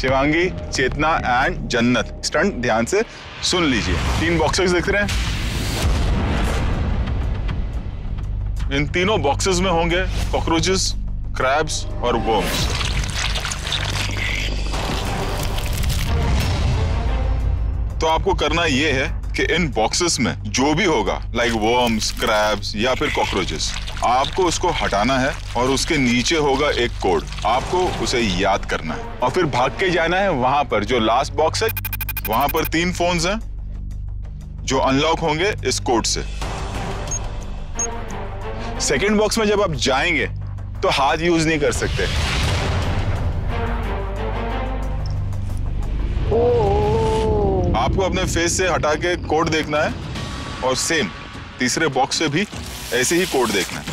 Shivangi, Chetna and Jannat. Stunt ध्यान से सुन लीजिए। तीन बॉक्सेस दिख रहे हैं। इन तीनों बॉक्सेस में होंगे कॉकरोचेस, क्रैब्स और वर्म्स। तो आपको करना यह है कि इन बॉक्सेस में जो भी होगा लाइक वर्म्स, क्रैब्स या फिर कॉकरोचेस, आपको उसको हटाना है और उसके नीचे होगा एक कोड, आपको उसे याद करना है और फिर भाग के जाना है। वहां पर जो लास्ट बॉक्स है वहां पर तीन फोन्स हैं जो अनलॉक होंगे इस कोड से। सेकंड बॉक्स में जब आप जाएंगे तो हाथ यूज नहीं कर सकते। आपको अपने फेस से हटा के कोड देखना है और सेम तीसरे बॉक्स से भी ऐसे ही कोड देखना है।